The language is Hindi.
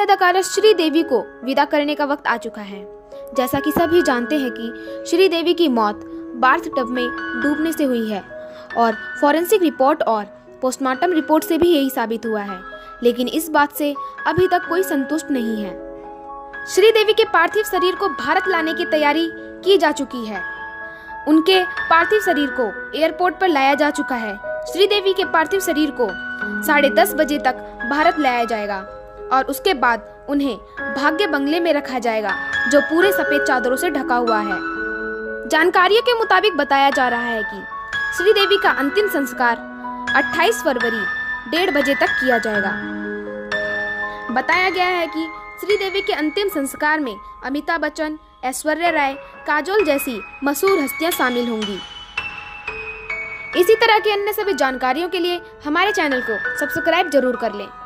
हमारी अदाकारा श्रीदेवी को विदा करने का वक्त आ चुका है। जैसा कि सभी जानते हैं कि श्रीदेवी की मौत बाथटब में डूबने से हुई है और फॉरेंसिक रिपोर्ट और पोस्टमार्टम रिपोर्ट से भी यही साबित हुआ है, लेकिन इस बात से अभी तक कोई संतुष्ट नहीं है। श्रीदेवी के पार्थिव शरीर को भारत लाने की तैयारी की जा चुकी है। उनके पार्थिव शरीर को एयरपोर्ट पर लाया जा चुका है। श्रीदेवी के पार्थिव शरीर को 10:30 बजे तक भारत लाया जाएगा और उसके बाद उन्हें भाग्य बंगले में रखा जाएगा, जो पूरे सफेद चादरों से ढका हुआ है। जानकारियों के मुताबिक बताया जा रहा है कि श्रीदेवी का अंतिम संस्कार 28 फरवरी 1:30 बजे तक किया जाएगा। बताया गया है कि श्रीदेवी के अंतिम संस्कार में अमिताभ बच्चन, ऐश्वर्या राय, काजोल जैसी मशहूर हस्तियां शामिल होंगी। इसी तरह की अन्य सभी जानकारियों के लिए हमारे चैनल को सब्सक्राइब जरूर कर लें।